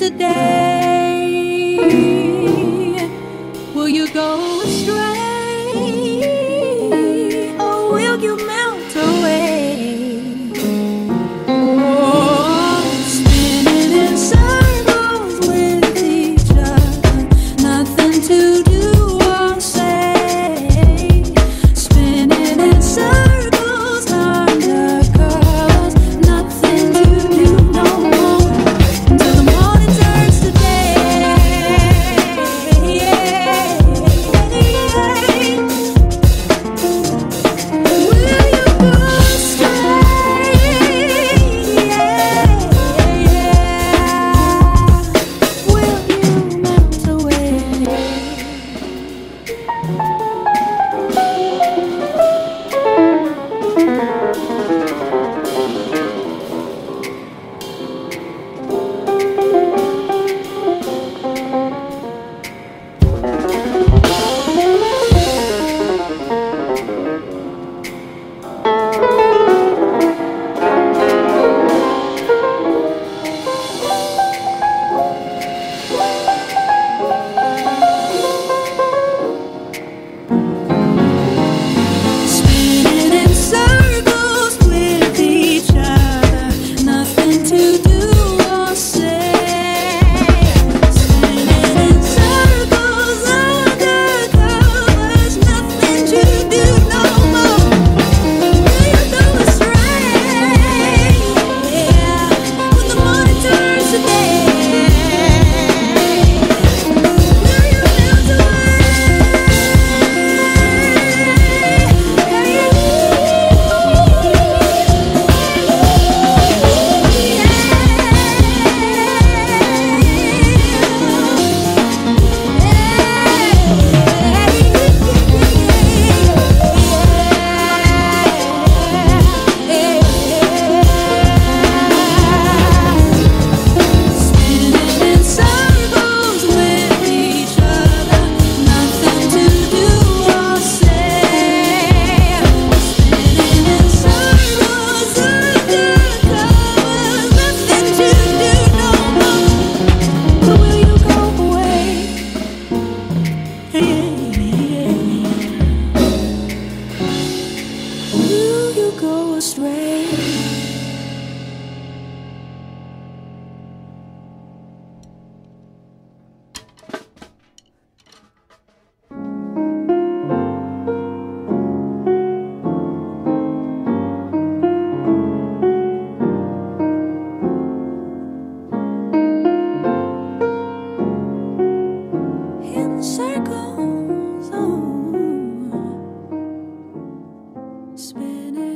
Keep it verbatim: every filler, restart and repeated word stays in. yesterday. Will you go astray, or will you melt away? Oh, spinning in circles with each other, nothing to do or say. Spinning in circles. Go astray. In circles, oh, spinning.